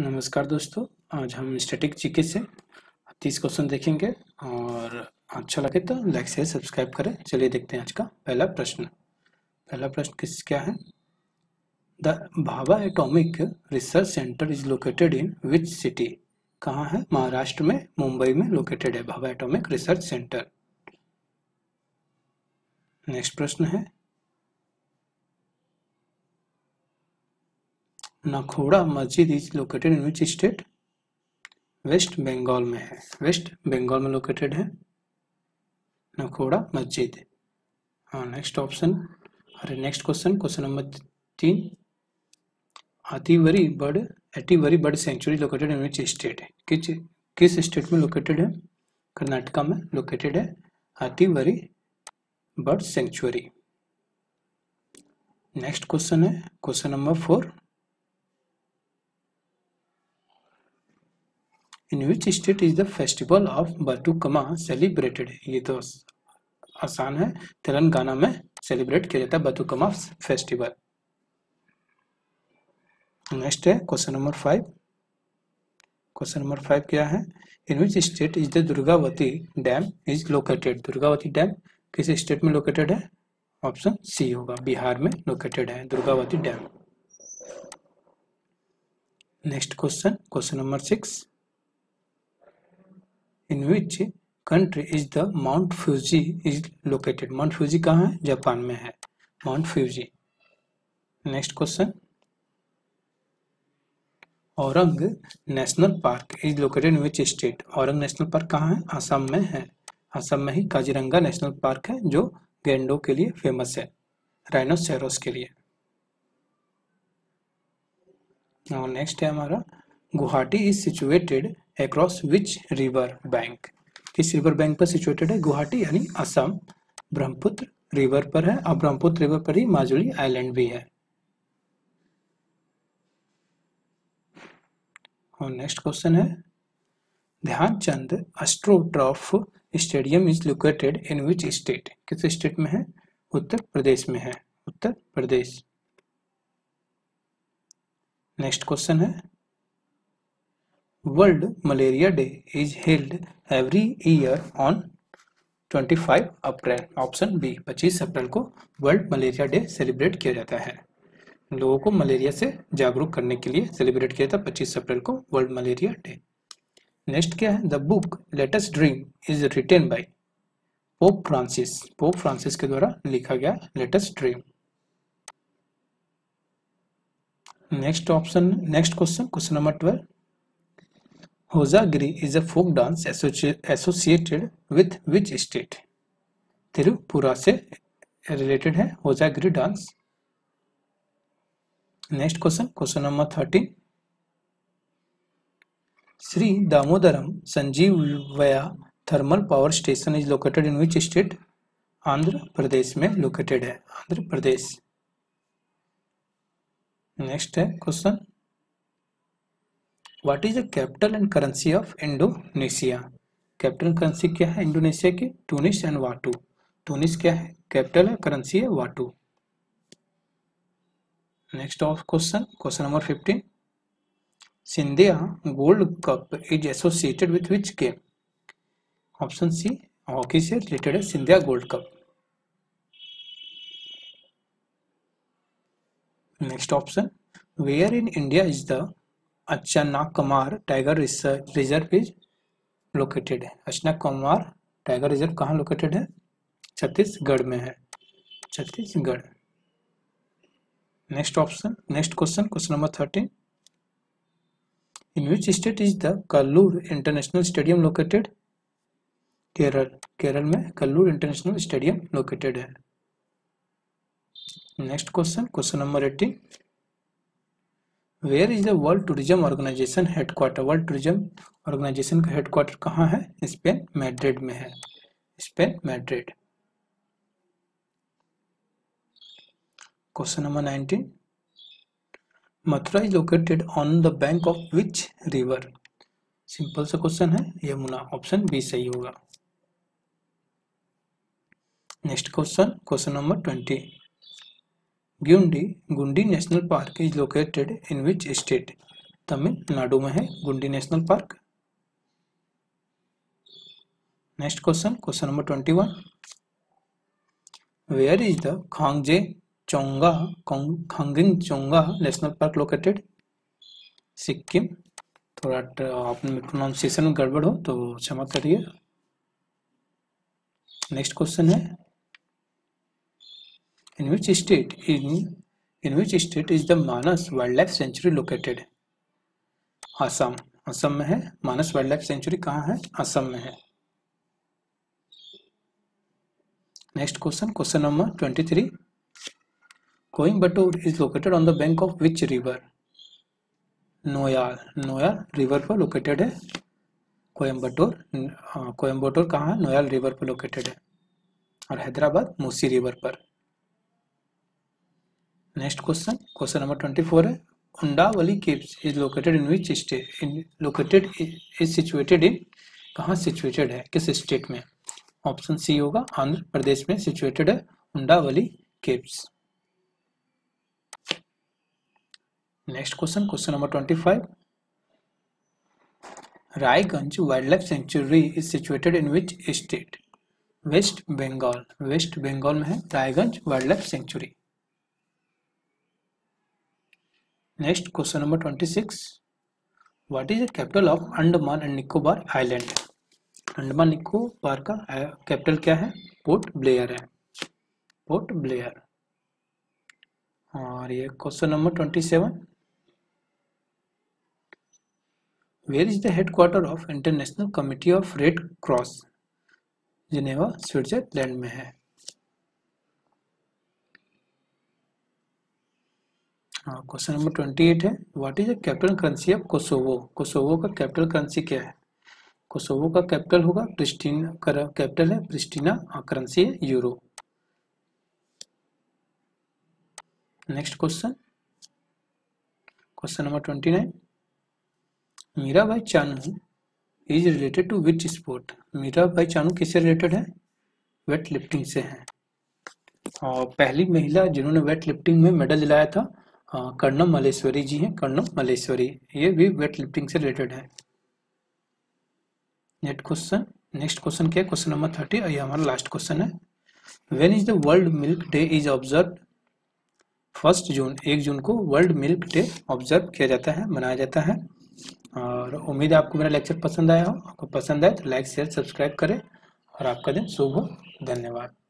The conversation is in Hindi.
नमस्कार दोस्तों, आज हम स्टैटिक जीके से 30 क्वेश्चन देखेंगे और अच्छा लगे तो लाइक से सब्सक्राइब करें। चलिए देखते हैं आज का पहला प्रश्न। पहला प्रश्न क्या है? The Bhabha atomic research centre is located in which city? कहाँ है? महाराष्ट्र में मुंबई में लोकेटेड है Bhabha atomic research centre. Next प्रश्न है Nakhoda Masjid is located in which state? Waste Bengal में है, वेस्ट बंगाल में लोकेटेड है नखोड़ा मस्जिद। नेक्स्ट ऑप्शन, अरे next question, question number 3, Hathiwari bird sanctuary located in which state? किस स्टेट में लोकेटेड है? कर्नाटका में लोकेटेड है Hathiwari bird sanctuary. Next question है question number 4, in which state is the festival of Bathukamma celebrated? ये तो आसान है, तेलंगाना में सेलिब्रेट किया जाता है बाटुकम्मा फेस्टिवल। नेक्स्ट है क्वेश्चन नंबर 5, क्वेश्चन नंबर 5 क्या है? In which state is the Durgavati dam is located? Durgavati dam किस स्टेट में लोकेटेड है? ऑप्शन सी होगा, बिहार में लोकेटेड है Durgavati dam. Next question, question number 6, in which country is the Mount Fuji is located? Mount Fuji कहाँ है? जापान में है Mount Fuji. Next question, Orang national park is located in which state? Orang national park कहाँ है? आसाम में है, आसाम में ही काजीरंगा नेशनल पार्क है जो गैंडो के लिए फेमस है, राइनोसेरोस के लिए। और नेक्स्ट है हमारा Guwahati is situated across which river bank? किस रिवर बैंक पर सिचुएटेड है गुवाहाटी? यानी असम, ब्रह्मपुत्र रिवर पर है और ब्रह्मपुत्र रिवर पर ही माजुली आइलैंड भी है। और नेक्स्ट क्वेश्चन है Dhyan Chand astroturf stadium is located in which state? किस स्टेट में है? उत्तर प्रदेश में है, उत्तर प्रदेश। नेक्स्ट क्वेश्चन है world malaria day is held every year on 25 April? Option B, 25 अप्रैल को वर्ल्ड मलेरिया डे सेलिब्रेट किया जाता है, लोगों को मलेरिया से जागरूक करने के लिए सेलिब्रेट किया जाता है 25 अप्रैल को वर्ल्ड मलेरिया डे। नेक्स्ट क्या है? The book latest dream is written by? Pope Francis, Pope Francis के द्वारा लिखा गया latest dream. Next option, next question, question number 12, Hojagiri is a folk dance associated with which state? Tripura से रिलेटेड है Hojagiri dance. Next question, question number 13, Shri Damodaram Sanjivayya thermal power station is located in which state? Andhra Pradesh में लोकेटेड है, आंध्र प्रदेश। नेक्स्ट है question, what is the capital and currency of Indonesia? Capital currency क्या है इंडोनेशिया की? टूनिस एंड वाटू। टूनिस क्या है? कैपिटल है, करेंसी है वाटू। Next of question, question number 15, Scindia gold cup is associated with which game? Option C, hockey से रिलेटेड है Scindia gold cup. Next option, where in India is the Achanakmar tiger reserve is located? है अचना कुमार टाइगर रिजर्व कहाँ लोकेटेड है? छत्तीसगढ़ में है, Chhattisgarh. Next option, next question, question number 13, in which state is the Kallu international stadium located? Kerala, Kerala में कल्लू इंटरनेशनल स्टेडियम लोकेटेड है। Next question, question number 18, where is the world tourism organisation headquarter? World tourism organisation का हेडक्वार्टर कहाँ है? स्पेन, मैड्रिड में है, Spain, Madrid. Question number 19, Mathura is located on the bank of which river? Simple सा क्वेश्चन है, यमुना, ऑप्शन बी सही होगा। Next question, question number 20, Guindy national park is located in which state? Tamil Nadu में है Guindy national park. Next question, question number 21, where is the Khangchendzonga national park located? Sikkim. थोड़ा आपने प्रोनाउंसिएशन में गड़बड़ हो तो क्षमा करिए। नेक्स्ट क्वेश्चन है, in which state is the Manas wild life sanctuary located? Assam. Assam में है। मानस वाइल्ड लाइफ सेंचुरी कहाँ है? असम में है। Next question, question number 23, Coimbatore is located on the bank of which river? Noyyal. Noyyal river पर लोकेटेड है कोयम्बटूर। कोयम्बटूर कहाँ है? नोयार रिवर पर लोकेटेड है। और हैदराबाद मूसी रिवर पर। नेक्स्ट क्वेश्चन, क्वेश्चन नंबर 24 है, Undavalli caves is located in which state? Is situated in कहाँ सिचुएटेड है? किस स्टेट में? ऑप्शन सी होगा, आंध्र प्रदेश में सिचुएटेड है Undavalli caves. Next question, question number 25, Raiganj wild life sanctuary is situated in which state? Waste Bengal. Waste Bengal में है Raiganj wild life sanctuary. Next question number 26, what is the capital of Andaman and Nicobar island? Andaman Nicobar का कैपिटल क्या है? पोर्ट ब्लेयर है। Port Blair. और ये question number 27, where is the headquarter of international committee of red cross? Geneva, Switzerland में है। क्वेश्चन नंबर 28 है, what is the capital currency of Kosovo? Kosovo का कैपिटल करेंसी क्या है? कोसोवो का कैपिटल होगा प्रिस्टीना। कैपिटल है प्रिस्टीना। करेंसी है euro. Next question, question number 29, Mirabai Chanu is related to which sport? Mirabai Chanu किससे रिलेटेड है? वेट लिफ्टिंग से है। और पहली महिला जिन्होंने वेट लिफ्टिंग में मेडल दिलाया था कर्णम मलेश्वरी जी हैं। कर्णम मलेश्वरी ये भी वेट लिफ्टिंग से रिलेटेड है। नेक्स्ट क्वेश्चन क्या है? क्वेश्चन नंबर 30, ये हमारा लास्ट क्वेश्चन है। When is the world milk day is observe? 1 जून। 1 जून को वर्ल्ड मिल्क डे ऑब्जर्व किया जाता है, मनाया जाता है। और उम्मीद है आपको मेरा लेक्चर पसंद आया हो। आपको पसंद आए तो लाइक शेयर सब्सक्राइब करें। और आपका दिन शुभ हो। धन्यवाद।